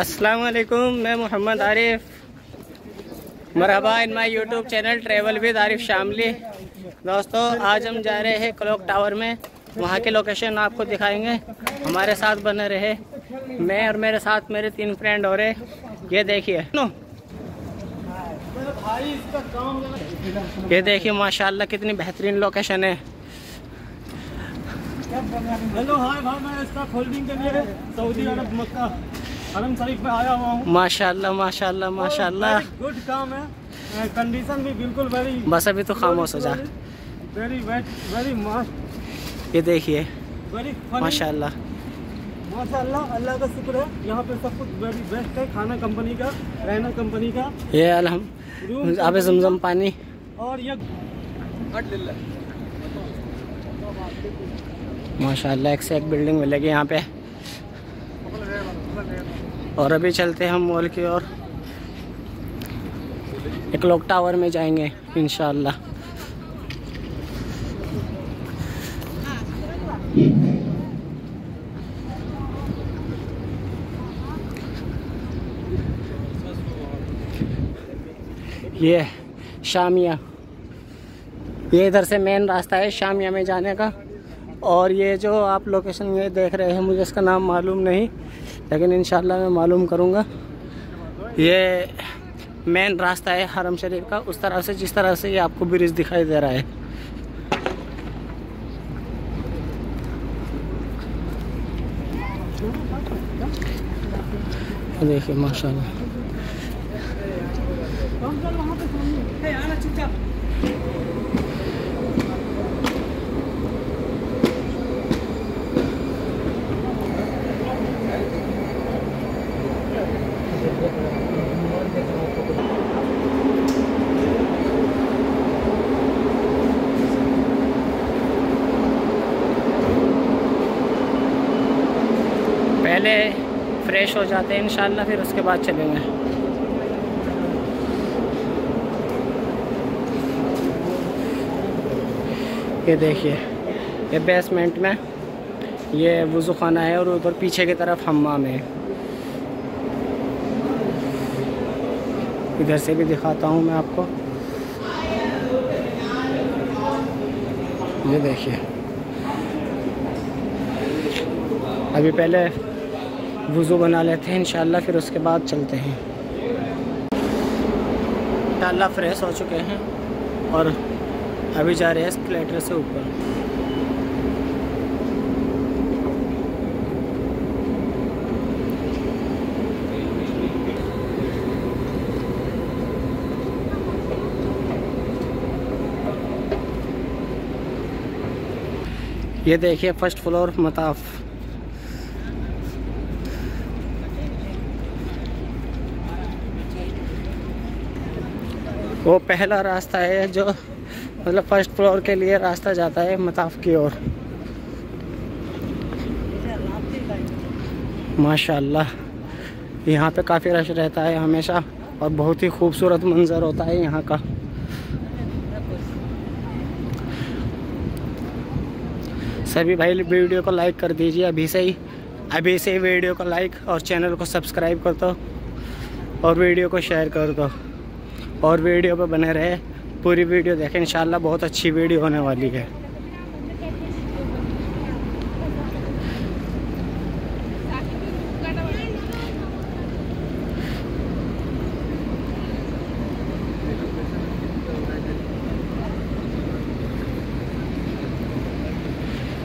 अस्सलाम वालेकुम, मैं मोहम्मद आरिफ। मरहबा in my YouTube channel travel with Arif Shamli. दोस्तों, आज हम जा रहे हैं क्लॉक टावर में, वहाँ के लोकेशन आपको दिखाएंगे। हमारे साथ बने रहे, मैं और मेरे साथ मेरे 3 फ्रेंड हो रहे। ये देखिए, ये देखिए, माशाल्लाह कितनी बेहतरीन लोकेशन है। हेलो, हाय भाई, मैं इसका होल्डिंग के लिए सऊदी अरब मक्का हरम शरीफ में आया हुआ हूँ। माशाल्लाह माशाल्लाह माशाल्लाह, गुड काम है। कंडीशन भी बिल्कुल वेरी, बस अभी तो खामोश हो जा। वेरी वेट वेरी मस्त, ये देखिए माशाल्लाह माशाल्लाह। अल्लाह का शुक्र है, यहाँ पे सब कुछ वेरी बेस्ट है। खाना कंपनी का, रहना कंपनी का, ये आब जमजम पानी और ये माशाल्लाह। एक से एक बिल्डिंग मिलेगी यहाँ पे। और अभी चलते हैं हम मॉल की ओर, क्लॉक टावर में जाएंगे इंशाल्लाह। ये शामिया, ये इधर से मेन रास्ता है शामिया में जाने का। और ये जो आप लोकेशन ये देख रहे हैं, मुझे इसका नाम मालूम नहीं, लेकिन इंशाल्लाह मैं मालूम करूँगा। ये मेन रास्ता है हरम शरीफ का, उस तरह से जिस तरह से ये आपको ब्रिज दिखाई दे रहा है। देखिए माशाल्लाह, पहले फ्रेश हो जाते हैं इंशाल्लाह, फिर उसके बाद चलेंगे। ये देखिए, ये बेसमेंट में ये वज़ू खाना है और उधर पीछे की तरफ हम्माम है। इधर से भी दिखाता हूँ मैं आपको। ये देखिए, अभी पहले वज़ू बना लेते हैं इंशाल्लाह, फिर उसके बाद चलते हैं। इंशाल्लाह फ्रेश हो चुके हैं और अभी जा रहे हैं एस्केलेटर से ऊपर। ये देखिए फर्स्ट फ्लोर मताफ। वो पहला रास्ता है जो मतलब फर्स्ट फ्लोर के लिए रास्ता जाता है मताफ की ओर। माशाल्लाह, यहाँ पे काफ़ी रश रहता है हमेशा और बहुत ही खूबसूरत मंजर होता है यहाँ का। सभी भाई वीडियो को लाइक कर दीजिए अभी से ही वीडियो को लाइक और चैनल को सब्सक्राइब कर दो और वीडियो को शेयर कर दो और वीडियो पे बने रहे, पूरी वीडियो देखें इंशाल्लाह, बहुत अच्छी वीडियो होने वाली है।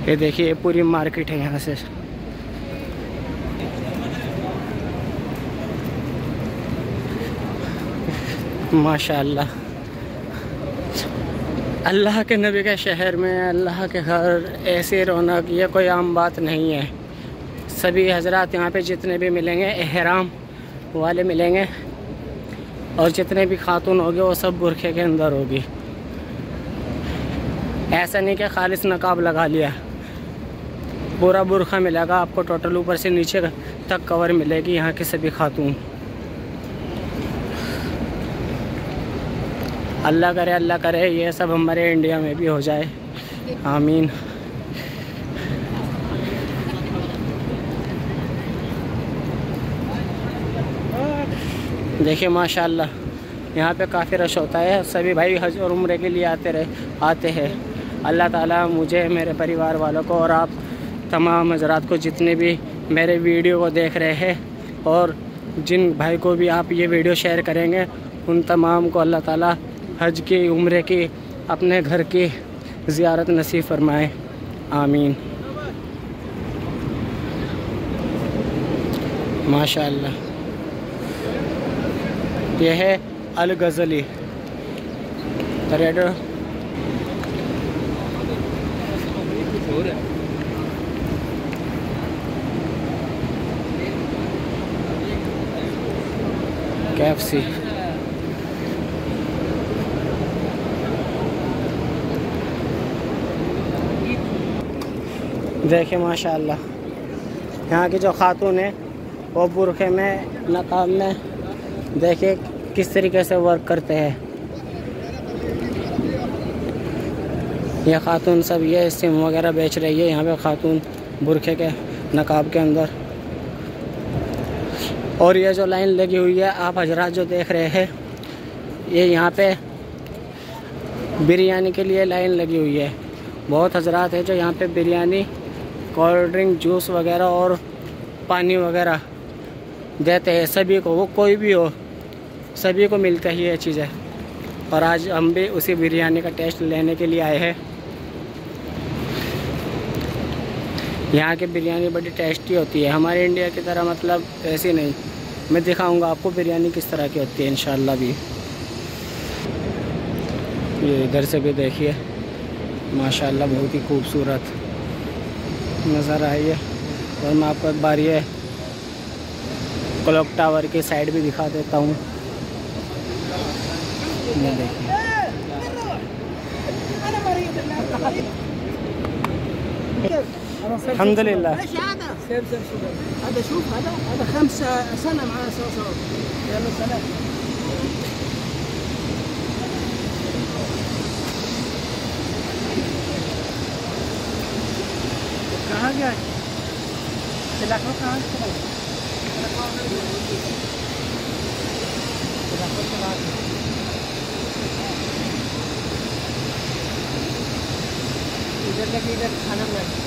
ये देखिए, पूरी मार्केट है यहाँ से। माशाल्लाह, अल्लाह के नबी के शहर में, अल्लाह के घर ऐसी रौनक, ये कोई आम बात नहीं है। सभी हजरात यहाँ पे जितने भी मिलेंगे एहराम वाले मिलेंगे और जितने भी खातून होंगे वो सब बुरखे के अंदर होगी। ऐसा नहीं कि खालिस नकाब लगा लिया, पूरा बुरखा मिलेगा आपको टोटल, ऊपर से नीचे तक कवर मिलेगी यहाँ के सभी खातून। अल्लाह करे ये सब हमारे इंडिया में भी हो जाए, आमीन। देखिए माशाल्लाह यहाँ पे काफ़ी रश होता है। सभी भाई हज और उम्रे के लिए आते हैं। अल्लाह ताला मुझे, मेरे परिवार वालों को और आप तमाम हजरात को जितने भी मेरे वीडियो को देख रहे हैं और जिन भाई को भी आप ये वीडियो शेयर करेंगे उन तमाम को अल्लाह ताला हज की, उम्रे की, अपने घर की ज़ियारत नसीब फरमाए, आमीन। माशाल्लाह यह है अल गज़ली। KFC देखें माशाल्लाह। यहाँ की जो खातून है वो बुरखे में, नकाब में देखें किस तरीके से वर्क करते हैं। यह खातून सब ये सिम वगैरह बेच रही है यहाँ पे, खातून बुरखे के नकाब के अंदर। और ये जो लाइन लगी हुई है आप हजरात जो देख रहे हैं, ये यहाँ पे बिरयानी के लिए लाइन लगी हुई है। बहुत हजरात है जो यहाँ पे बिरयानी, कोल्ड ड्रिंक, जूस वगैरह और पानी वगैरह देते हैं सभी को, वो कोई भी हो सभी को मिलता ही ये चीज़ें। और आज हम भी उसी बिरयानी का टेस्ट लेने के लिए आए हैं। यहाँ की बिरयानी बड़ी टेस्टी होती है, हमारे इंडिया की तरह मतलब ऐसी नहीं। मैं दिखाऊंगा आपको बिरयानी किस तरह की होती है इंशाल्लाह भी। ये इधर से भी देखिए माशाल्लाह, बहुत ही खूबसूरत नज़ारा है ये। और मैं आपको एक बार ये क्लॉक टावर की साइड भी दिखा देता हूँ, ये देखिए الحمد لله. ايش هذا؟ سيب شوف هذا، شوف هذا 5 سنة مع صوص. يلا سلام. कहाँ गया? इलाकों कहाँ चला गया? इलाकों चला गया। इधर लगी इधर खाना बना।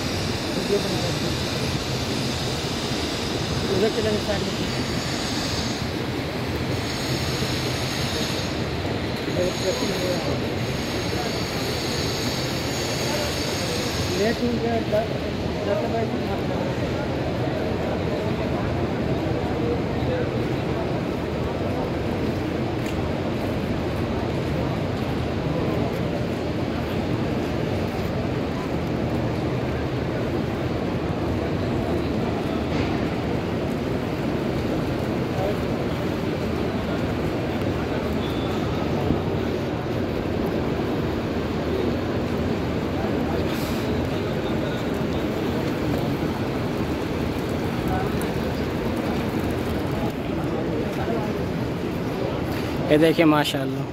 ये देखिए माशाल्लाह।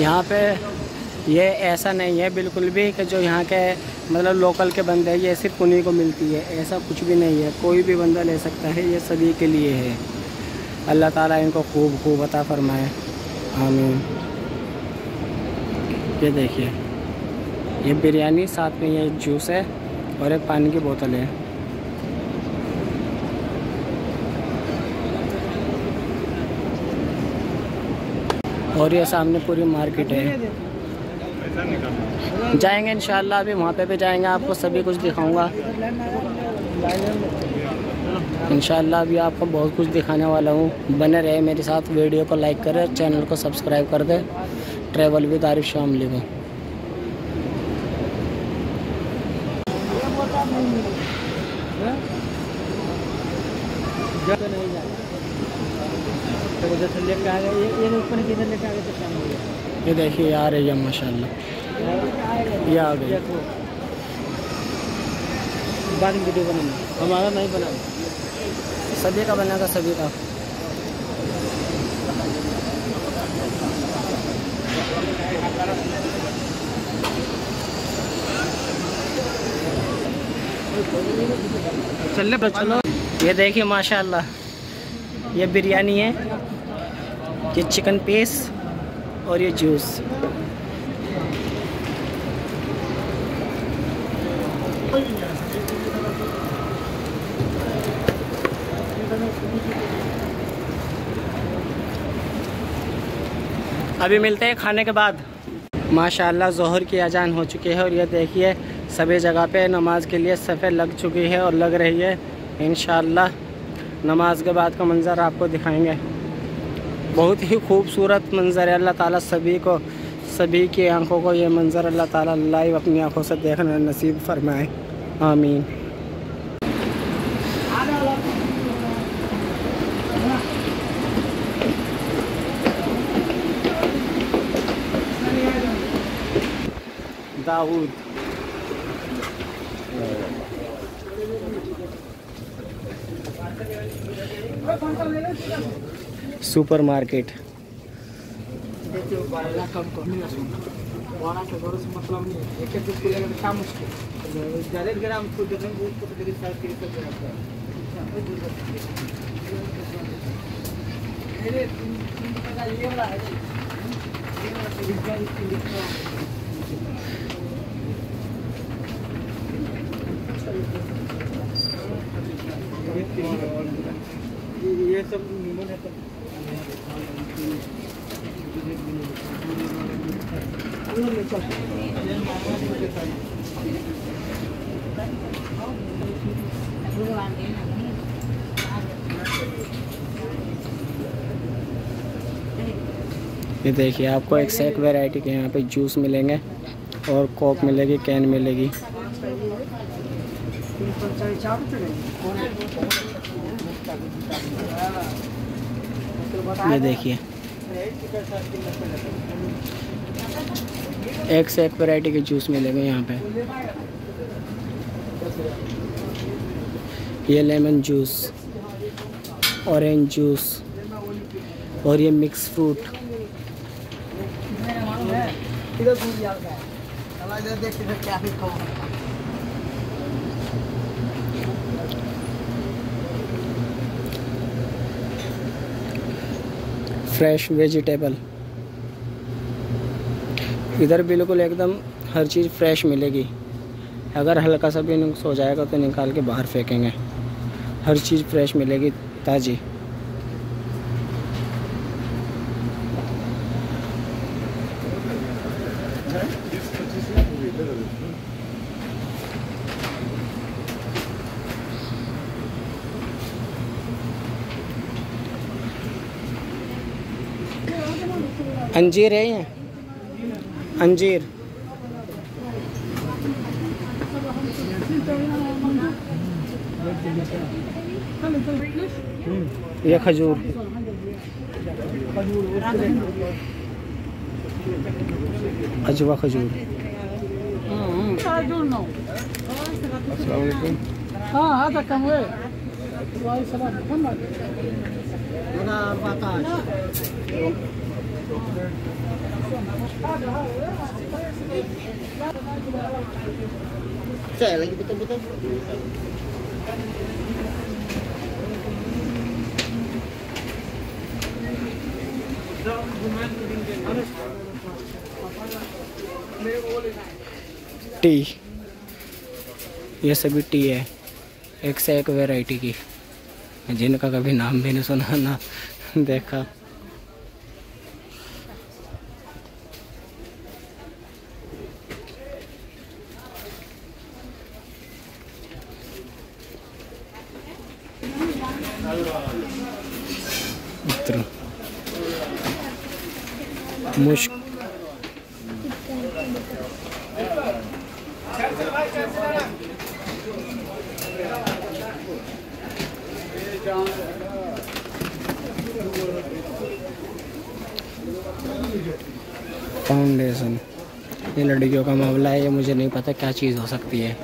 यहाँ पे ये ऐसा नहीं है बिल्कुल भी कि जो यहाँ के मतलब लोकल के बंदे हैं ये सिर्फ उन्हीं को मिलती है, ऐसा कुछ भी नहीं है। कोई भी बंदा ले सकता है, ये सभी के लिए है। अल्लाह ताला इनको खूब खूब अता फरमाए, आमीन। ये देखिए ये बिरयानी, साथ में ये जूस है और एक पानी की बोतल है। और ये सामने पूरी मार्केट है, जाएंगे इंशाल्लाह अभी वहाँ पे भी जाएंगे, आपको सभी कुछ दिखाऊंगा इंशाल्लाह। अभी आपको बहुत कुछ दिखाने वाला हूँ, बने रहे मेरे साथ। वीडियो को लाइक करें, चैनल को सब्सक्राइब कर दें, ट्रैवल विद आरिफ शामली को। ये देखिए आ रही है माशाल्लाह, ये आ गई। बाद में वीडियो बनाना, हमारा नहीं बना, सभी का बना था, सभी का। चल चलो, ये देखिए माशाल्लाह, ये बिरयानी है, ये चिकन पीस और ये जूस। अभी मिलते हैं खाने के बाद। माशाल्लाह ज़ोहर की अजान हो चुकी है और ये देखिए सभी जगह पे नमाज के लिए सफ़े लग चुकी है और लग रही है। इंशाल्लाह नमाज के बाद का मंज़र आपको दिखाएंगे। बहुत ही खूबसूरत मंज़र है। अल्लाह ताला सभी को, सभी की आंखों को ये मंज़र अल्लाह ताला लाइव अपनी आंखों से देखना नसीब फरमाए, आमीन। Dawood super market. ये सब नीमन है तो ये देखिए आपको एक से एक वैरायटी के यहाँ पे जूस मिलेंगे और कोक मिलेगी, कैन मिलेगी। ये देखिए एक से एक वैरायटी के जूस मिलेंगे यहाँ पे। ये लेमन जूस, ऑरेंज जूस और ये मिक्स फ्रूट। फ्रेश वेजिटेबल, इधर बिल्कुल एकदम हर चीज़ फ्रेश मिलेगी। अगर हल्का सा भी नुक्स हो जाएगा तो निकाल के बाहर फेंकेंगे। हर चीज़ फ्रेश मिलेगी, ताज़ी। अंजीर है, ये अंजीर। ये खजूर। अजवा खजूर। अस्सलाम वालेकुम। Saya lagi betul-betul. Tea, ये सभी टी है, एक से एक वैरायटी की, जिनका कभी नाम भी नहीं सुना ना देखा। मुश्क, फाउंडेशन। ये लड़कियों का मामला है, ये मुझे नहीं पता क्या चीज़ हो सकती है।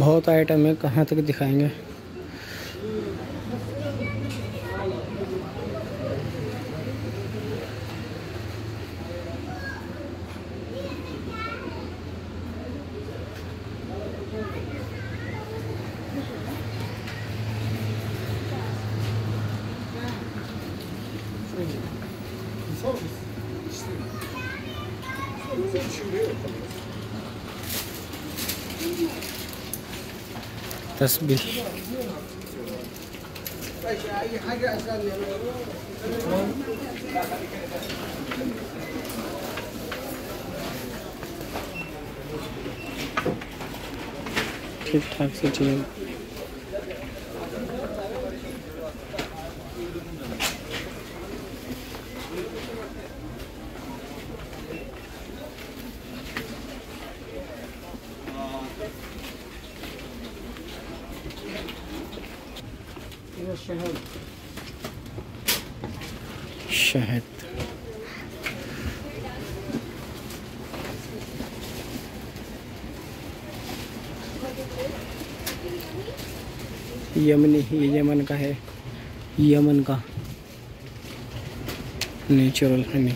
बहुत आइटम है, कहाँ तक दिखाएंगे। तस्बीह ठीक ठाक से चीज़। शहद यमनी, ये यमन का है, यमन का नेचुरल हनी।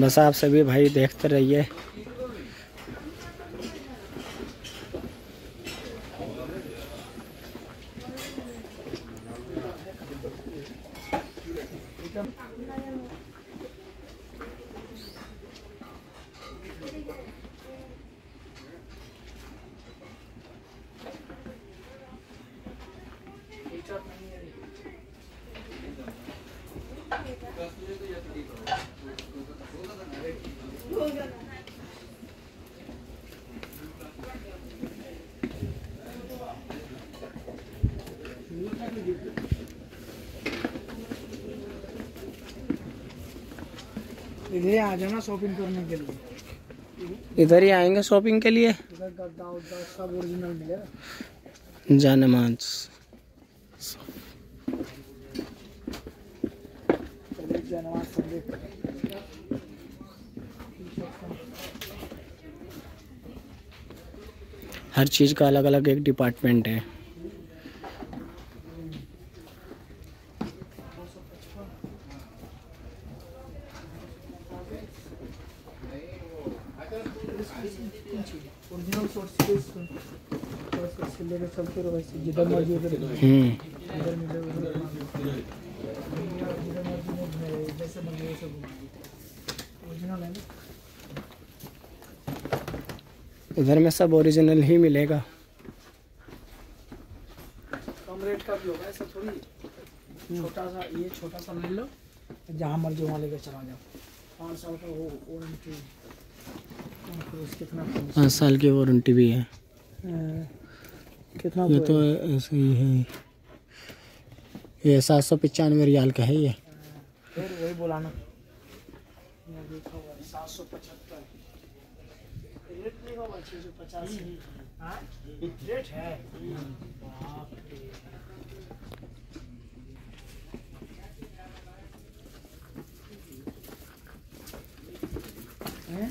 बस आप सभी भाई देखते रहिए। इधर आ जाना शॉपिंग करने के लिए, इधर ही आएंगे शॉपिंग के लिए। सब ओरिजिनल मिलेगा। जानमाज हर चीज का अलग अलग एक डिपार्टमेंट है। इधर में सब ओरिजिनल ही मिलेगा। कम रेट का भी होगा, ऐसा थोड़ी। छोटा सा ये छोटा सा ले लो, जहाँ मर्जी वहाँ लेकर चला जाओ। 5 साल का वो वारंटी, कितना 5 साल की वारंटी भी है। कितना ये तो ऐसे ही है। ये 795 रियाल का है। ये फिर वही बोलाना 775 रेट नहीं होगा, 650 रेट है।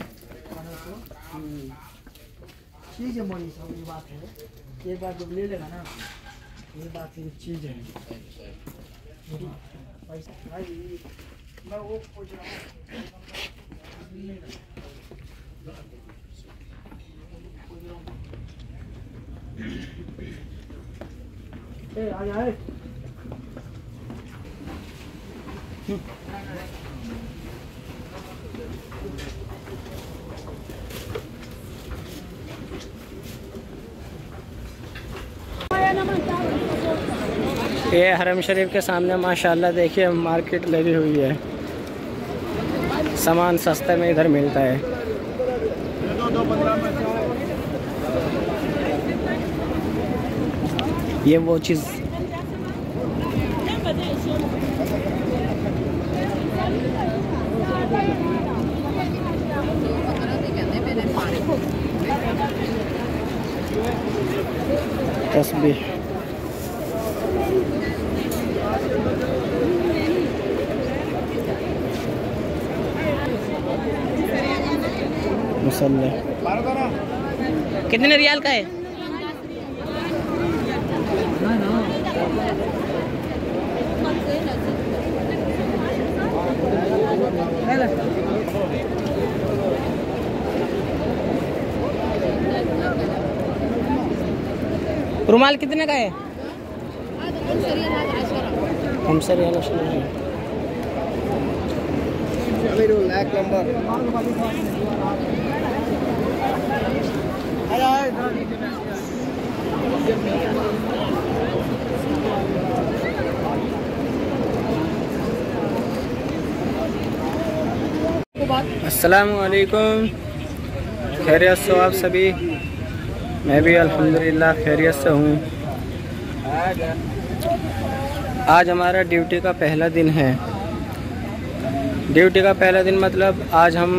चीज़ है मोदी साहब, ये बात है, ये बात जब ले लेगा ना, ये बात ये चीज़ है। भाई मैं वो पूछ रहा हूँ आ जाए। ये हरम शरीफ के सामने माशाल्लाह देखिए मार्केट लगी हुई है, सामान सस्ते में इधर मिलता है। ये वो चीज़ तस्बीह मुसल्ला कितने रियाल का है? रुमाल कितने का है? हमसे रियाल अस्सलामुअलैकुम, खैरियत से हो आप सभी? मैं भी अल्हम्दुलिल्लाह खैरियत से हूँ। आज हमारा ड्यूटी का पहला दिन है। ड्यूटी का पहला दिन मतलब आज हम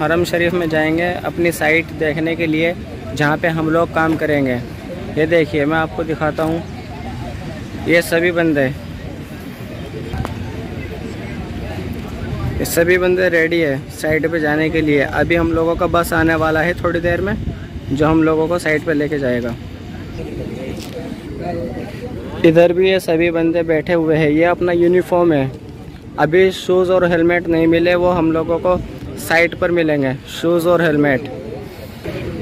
हरम शरीफ में जाएंगे अपनी साइट देखने के लिए, जहाँ पे हम लोग काम करेंगे। ये देखिए मैं आपको दिखाता हूँ, ये सभी बंदे रेडी है साइट पे जाने के लिए। अभी हम लोगों का बस आने वाला है थोड़ी देर में, जो हम लोगों को साइट पे लेके जाएगा। इधर भी ये सभी बंदे बैठे हुए हैं, ये अपना यूनिफॉर्म है। अभी शूज़ और हेलमेट नहीं मिले, वो हम लोगों को साइट पर मिलेंगे शूज़ और helmet.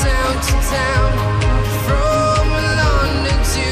Town to town, from London to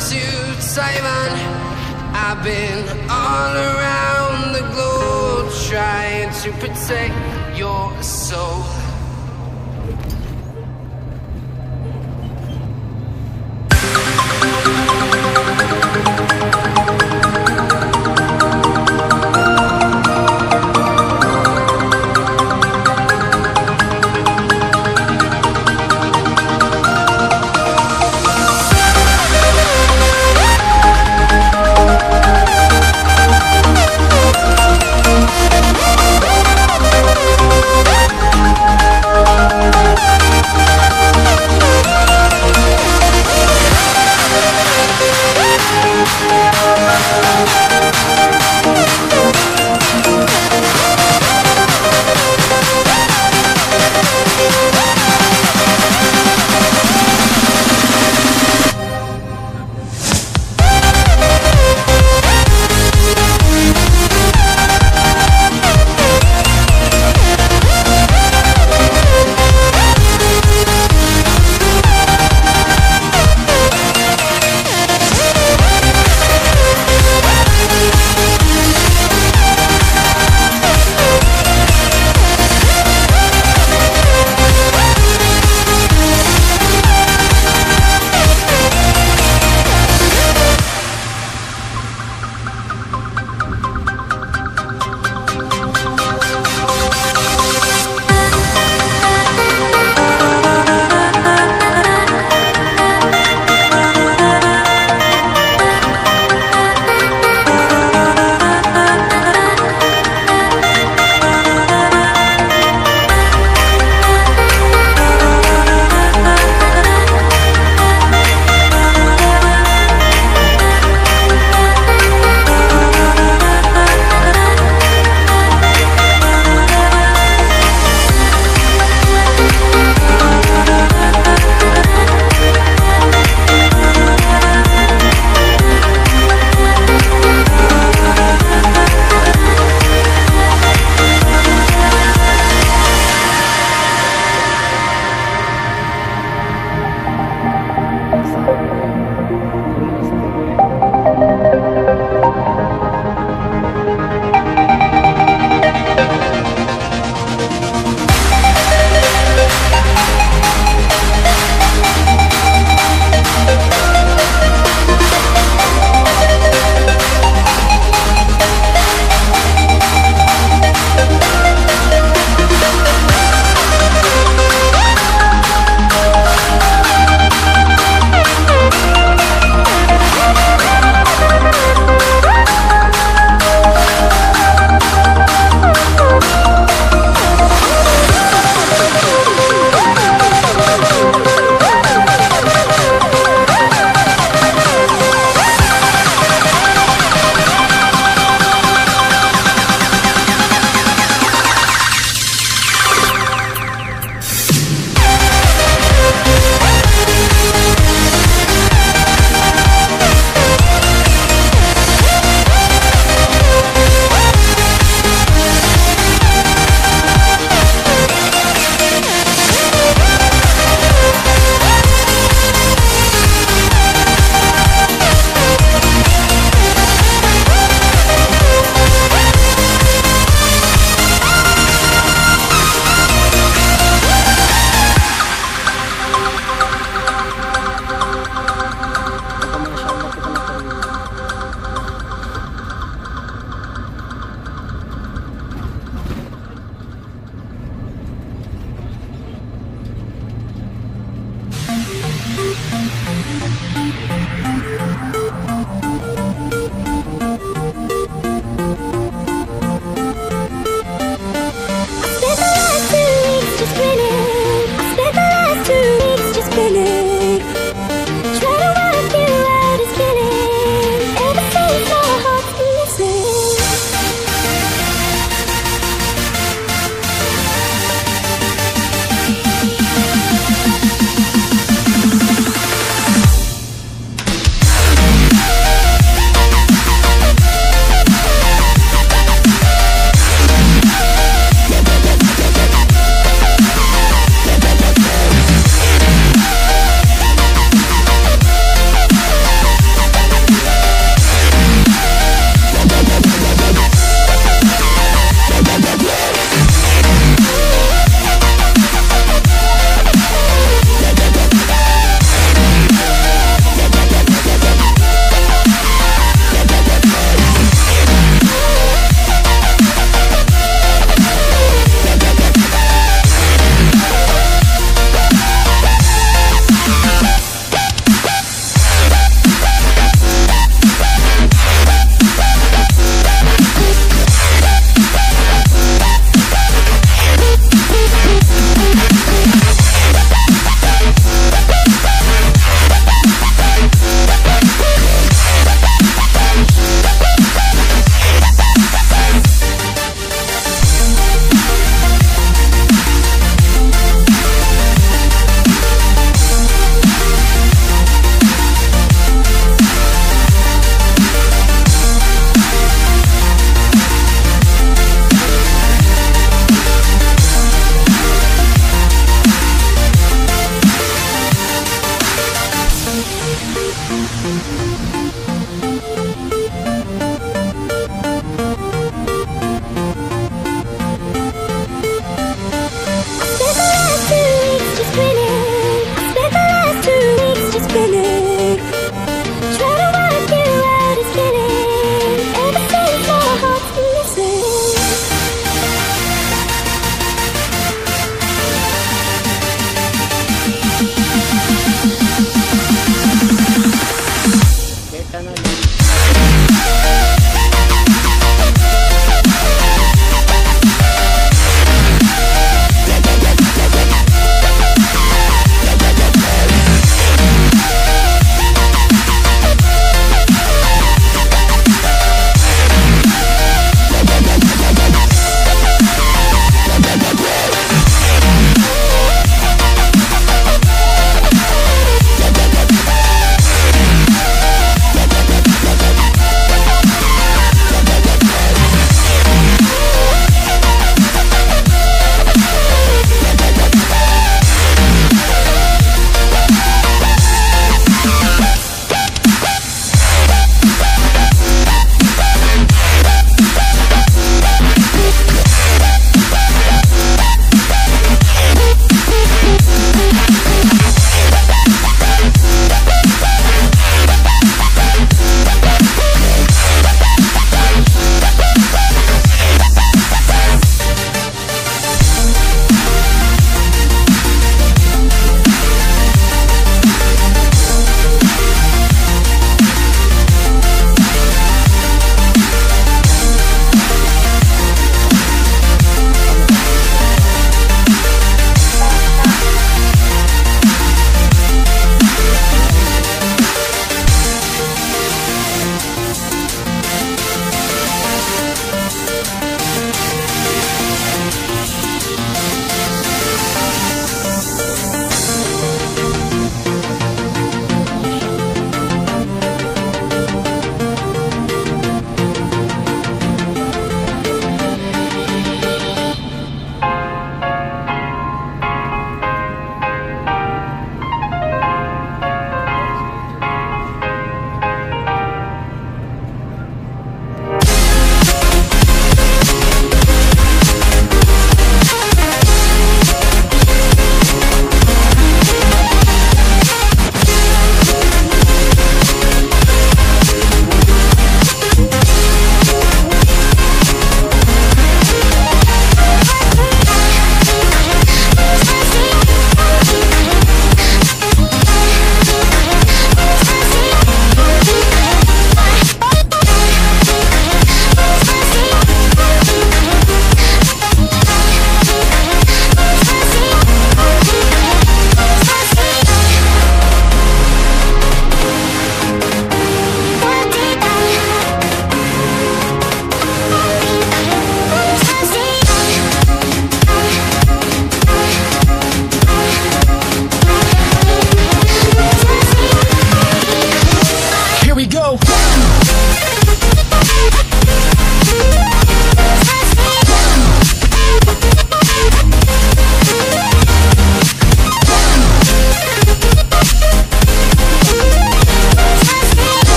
to Taiwan. I've been all around the globe trying to protect your soul.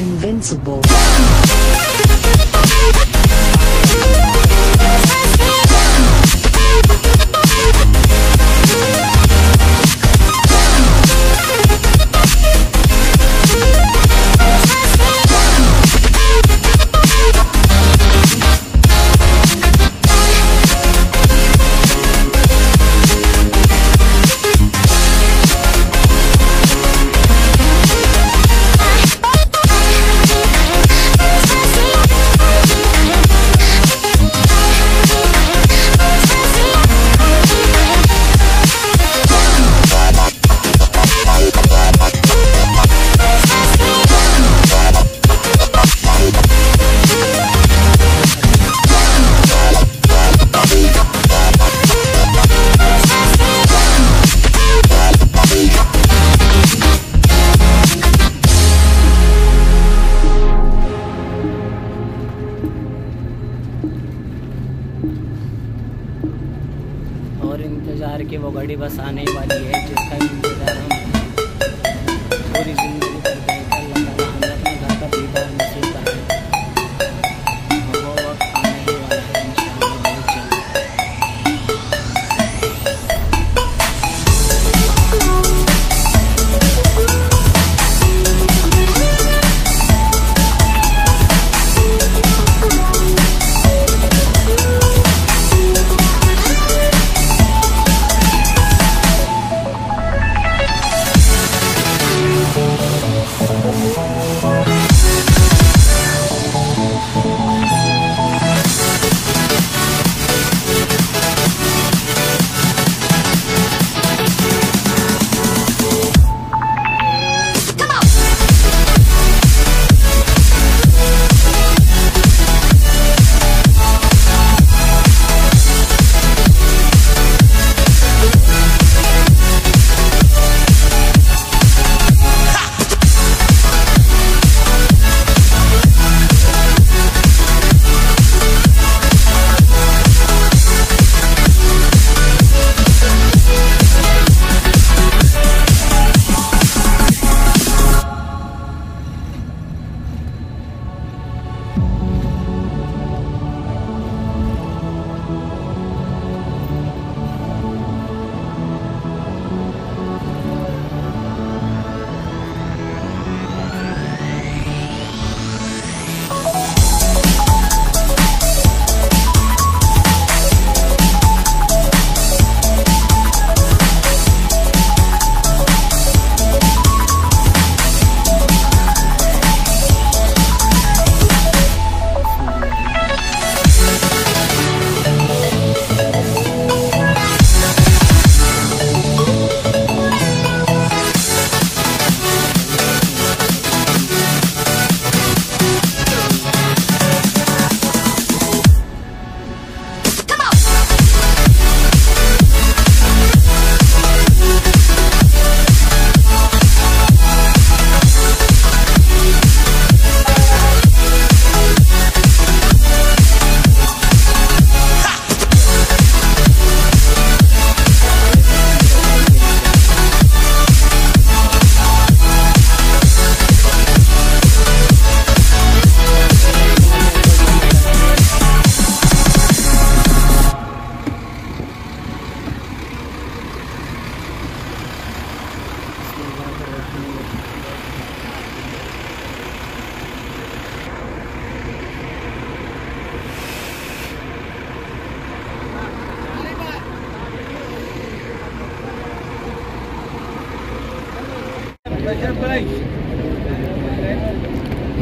invincible. इंतज़ार की वो घड़ी बस आने वाली है जिसका इंतज़ार हम पूरी ज़िंदगी करते हैं। अल्लाह अपने घर का दीदार नसीब करें। वो वक्त आने ही वाला है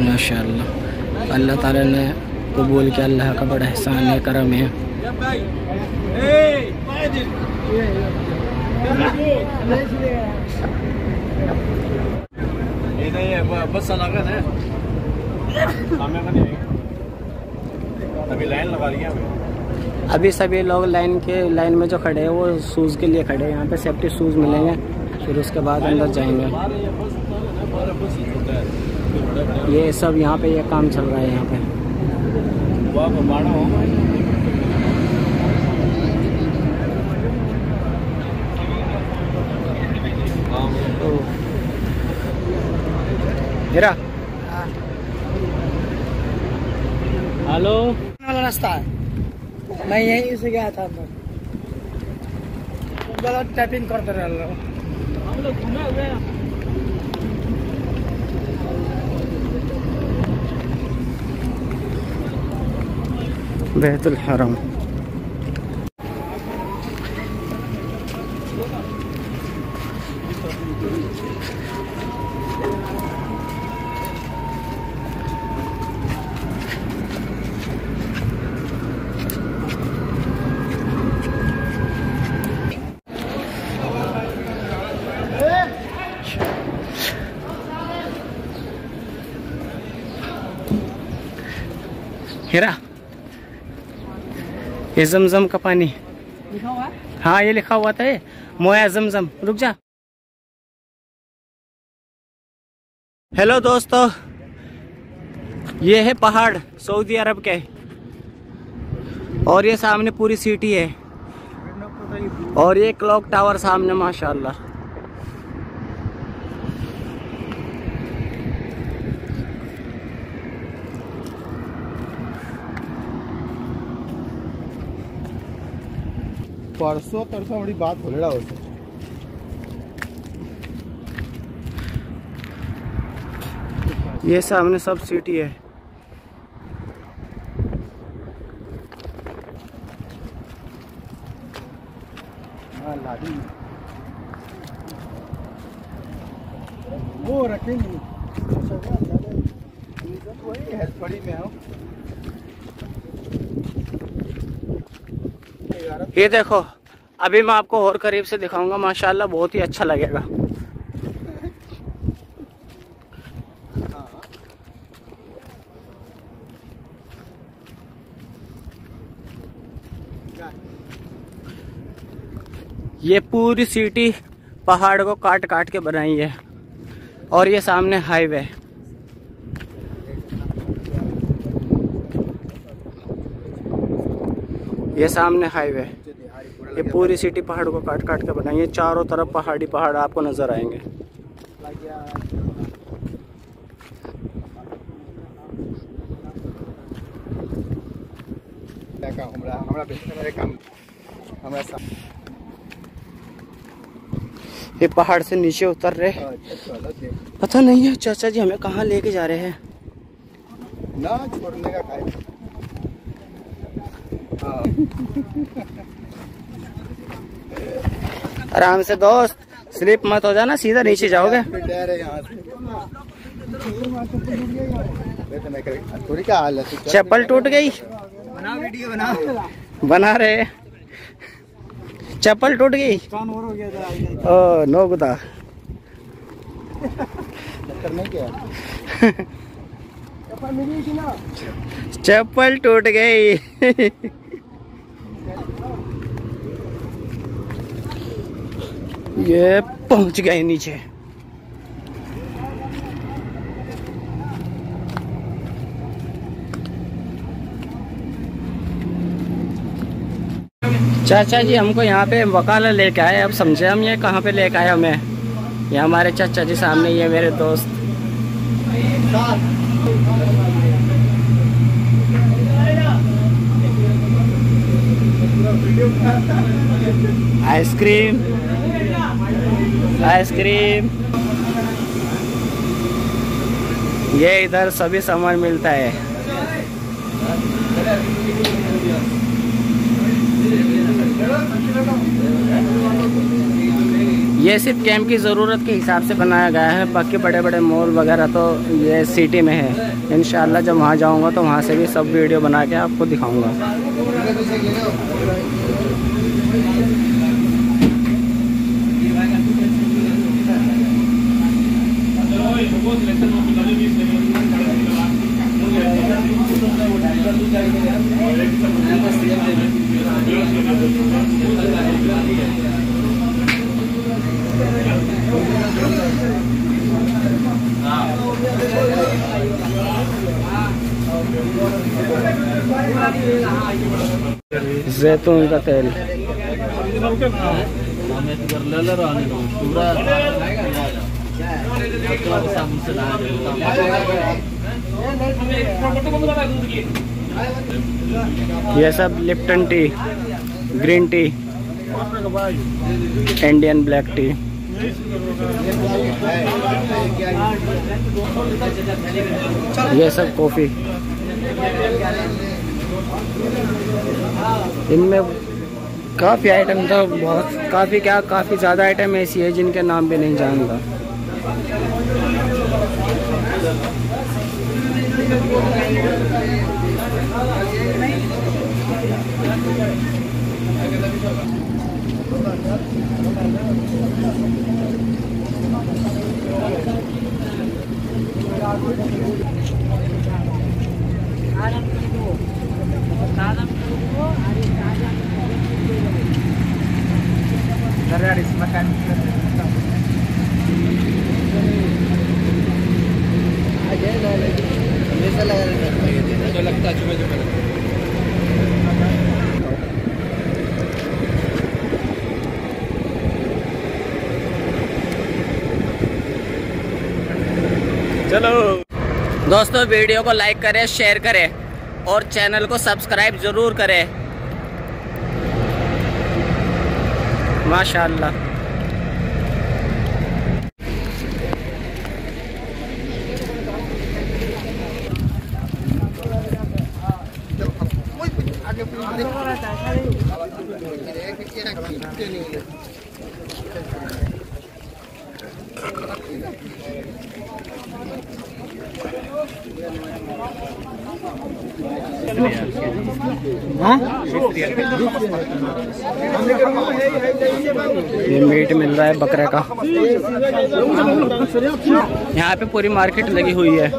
माशाअल्लाह। अल्लाह ताला ने कबूल किया। अल्लाह का बड़ा एहसान है, करम है। बस लागत है, अभी लाइन लगा रही है। अभी सभी लोग लाइन में जो खड़े हैं वो शूज़ के लिए खड़े हैं। यहाँ पे सेफ्टी शूज़ मिलेंगे, फिर उसके बाद अंदर जाएंगे। ये सब यहाँ पे ये काम चल रहा है। यहाँ पे मेरा हेलो वाला रास्ता है, मैं यहीं से गया था। गलत टैपिंग करते रह रहा हूँ, हम लोग घूमे हुए हैं। बैतुल हरम हेरा, ये जमजम का पानी लिखा हुआ? हाँ, ये लिखा हुआ था ये मोया जमजम। रुक जा। हेलो दोस्तों, ये है पहाड़ सऊदी अरब के, और ये सामने पूरी सिटी है, और ये क्लॉक टावर सामने, माशाल्लाह। परसों तरसों बड़ी बात हो रहा है। ये सामने सब सिटी है। वो रखेंगे हेल्पड़ी में हो। ये देखो, अभी मैं आपको और करीब से दिखाऊंगा, माशाल्लाह बहुत ही अच्छा लगेगा। ये पूरी सिटी पहाड़ को काट काट के बनाई है, और ये सामने हाईवे। ये सामने हाईवे, ये पूरी सिटी पहाड़ को काट काट के बनाई है। चारों तरफ पहाड़ी पहाड़ आपको नजर आएंगे। ये पहाड़ से नीचे उतर रहे, पता नहीं है चाचा जी हमें कहाँ लेके जा रहे हैं ना, छोड़ने का टाइम। आराम से दोस्त, स्लिप मत हो जाना, सीधा नीचे जाओगे। थोड़ी क्या हाल है, चप्पल टूट गई। बना वीडियो, बना रहे, चप्पल टूट गई। ओह नो गुदा। चप्पल टूट गई। ये पहुंच गए नीचे। चाचा जी हमको यहाँ पे वकाला लेके आए। अब समझे हम ये कहाँ पे लेके आए हमें। ये हमारे चाचा जी सामने, ये मेरे दोस्त। आइसक्रीम, आइसक्रीम, ये इधर सभी सामान मिलता है। ये सिर्फ कैंप की ज़रूरत के हिसाब से बनाया गया है, बाकी बड़े बड़े मॉल वगैरह तो ये सिटी में है। इंशाल्लाह जब वहाँ जाऊँगा तो वहाँ से भी सब वीडियो बना के आपको दिखाऊँगा। जैतून का तेल, ये सब Lipton tea, green tea, Indian black tea. ये सब कॉफ़ी। इनमें काफ़ी आइटम तो बहुत काफ़ी क्या काफ़ी ज़्यादा आइटम ऐसी है जिनके नाम भी नहीं जानता। चलो दोस्तों, वीडियो को लाइक करें, शेयर करें और चैनल को सब्सक्राइब ज़रूर करें। माशाल्लाह। ये मीट मिल रहा है बकरे का। यहाँ पे पूरी मार्केट लगी हुई है।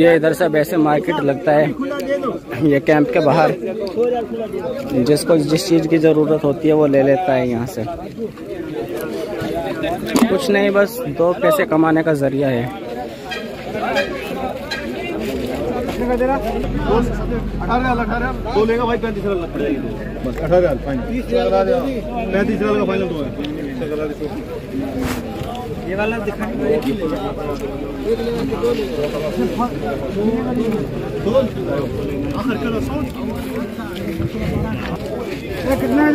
ये इधर से वैसे मार्केट लगता है। ये कैंप के बाहर जिसको जिस चीज़ की ज़रूरत होती है वो ले लेता है यहाँ से। कुछ नहीं, बस दो पैसे कमाने का जरिया है। कितना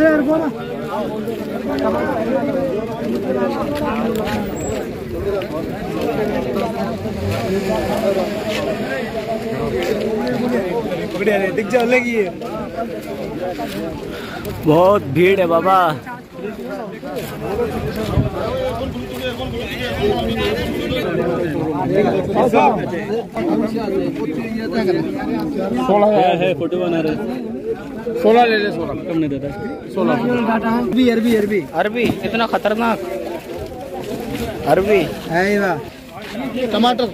बहुत भीड़ है बाबा। सोलह ले ले, 16 कम नहीं देता। 16 अरबी अरबी अरबी अरबी इतना खतरनाक अरबी है। टमाटर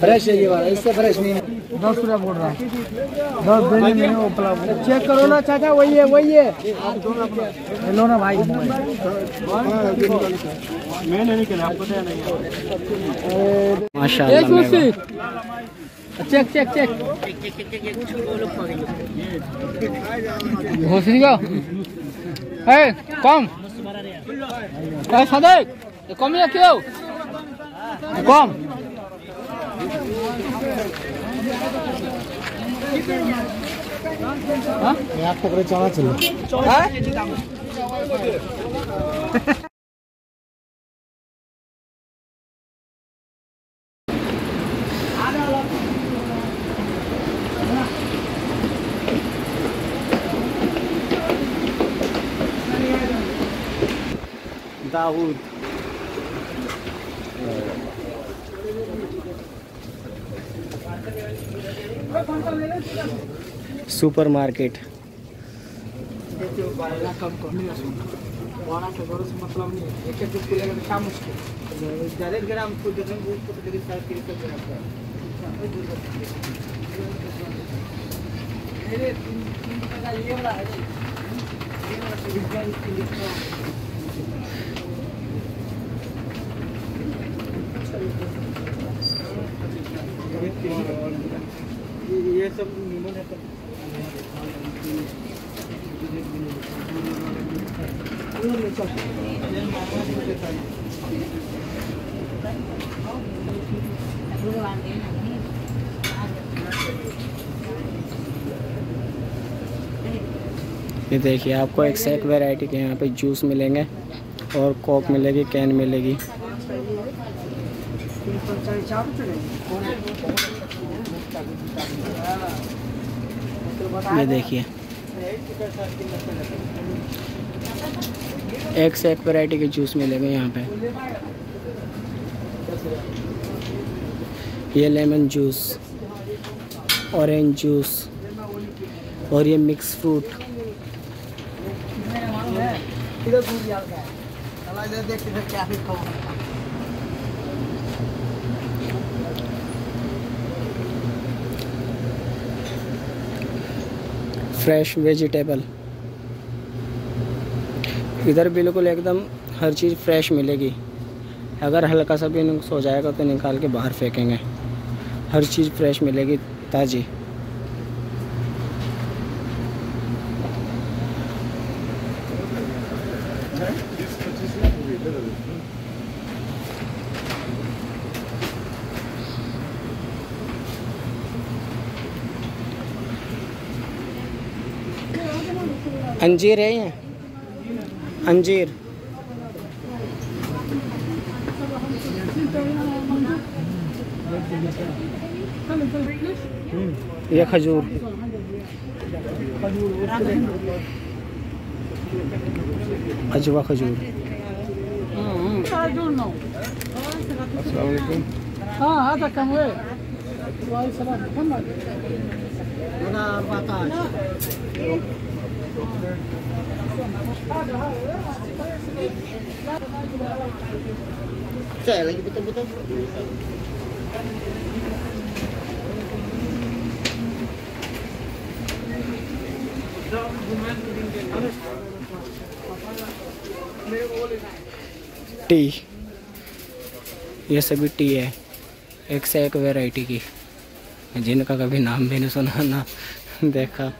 फ्रेश है, ये वाला इससे फ्रेश नहीं है। 10 रुपया बोल रहा है। 10 चेक करो ना चाचा, वही है वही है। लो ना भाई, माशाल्लाह। चेक चेक चेक घोसरी का है कम कम या क्यों कम। आपको कपड़े चला चलो। Super market. ये सब नींबू है। ये देखिए आपको एक्सैक्ट वैरायटी के यहाँ पे जूस मिलेंगे और कोक मिलेगी, कैन मिलेगी। ये देखिए एक से एक वैरायटी के जूस मिलेंगे यहाँ पे। ये लेमन जूस, ऑरेंज जूस और ये मिक्स फ्रूट। फ्रेश वेजिटेबल, इधर बिल्कुल एकदम हर चीज़ फ्रेश मिलेगी। अगर हल्का सा भी नुक्स हो जाएगा तो निकाल के बाहर फेंकेंगे। हर चीज़ फ्रेश मिलेगी, ताज़ी। अंजीर है ये, अंजीर। ये खजूर। अजवा खजूर। अस्सलाम वालेकुम। Saya lagi betul-betul. Tea. ये सभी टी है, एक से एक वैरायटी की, जिनका कभी नाम भी नहीं सुना ना देखा।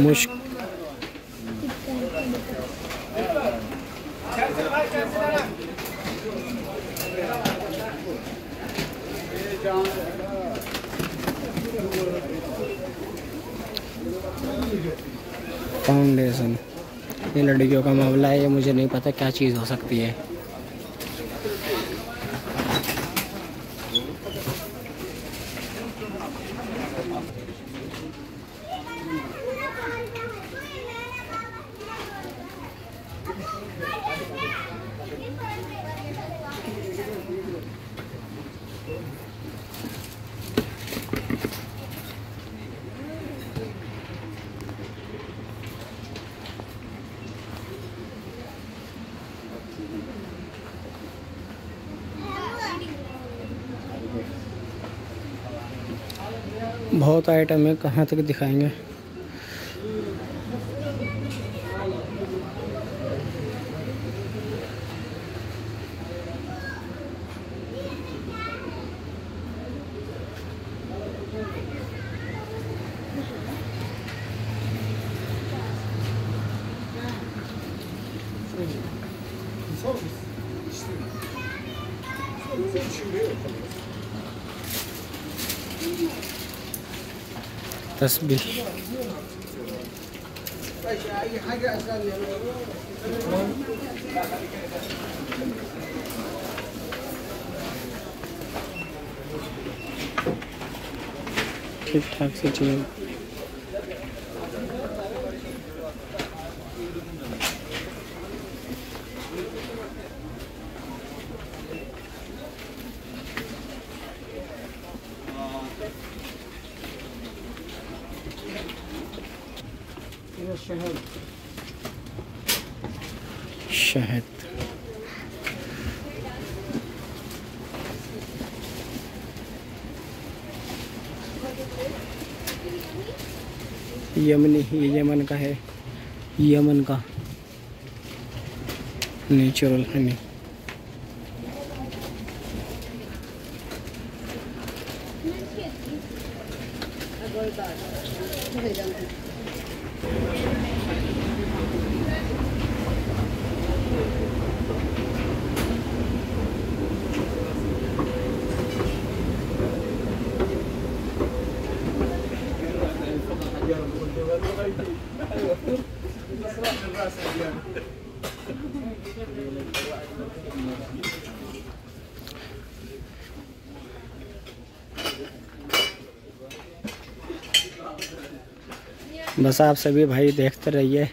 मुश्क, फाउंडेशन। ये लड़कियों का मामला है, ये मुझे नहीं पता क्या चीज़ हो सकती है। बहुत आइटम है, कहाँ तक दिखाएंगे। तस्बीह, ठीक ठाक से चीज़। शहद, यमनी, ये यमन का है। यमन का नेचुरल हनी। बस आप सभी भाई देखते रहिए।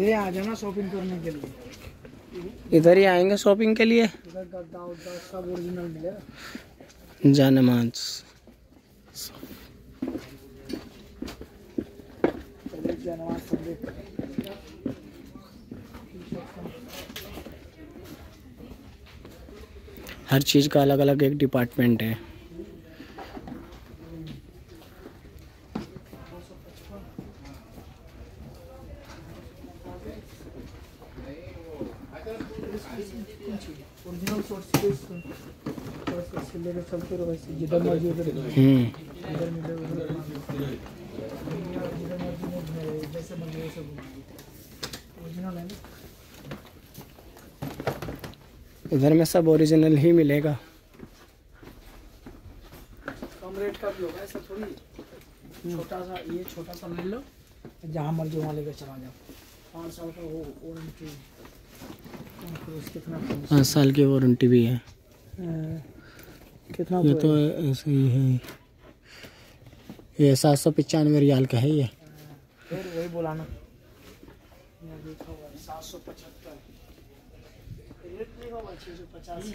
इधर आ जाना शॉपिंग करने के लिए, इधर ही आएंगे शॉपिंग के लिए। इधर गद्दा उद्दा सब ओरिजिनल मिलेगा। जानमांस हर चीज का अलग अलग एक डिपार्टमेंट है। इधर में सब ओरिजिनल ही मिलेगा। कम रेट का भी होगा, ऐसा थोड़ी। छोटा सा ये छोटा सा ले लो, जहाँ मर्जी वहाँ लेकर चला जाओ। 5 साल का वो वारंटी, 5 साल की वारंटी भी है। कितना ये तो ऐसे ही है। ये 795 रियाल का है। ये फिर वही बोलाना 775 रेट नहीं होगा, 650 ही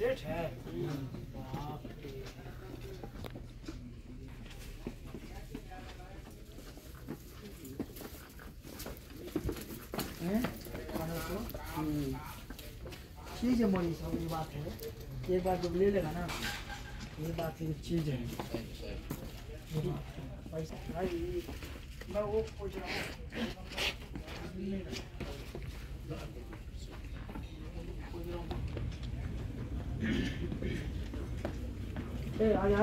रेट है। चीज़ है मोदी साहब, ये बात है। एक बार जब ले लेगा ना, ये बात है, चीज़ है। मैं वो पूछ रहा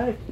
हूँ।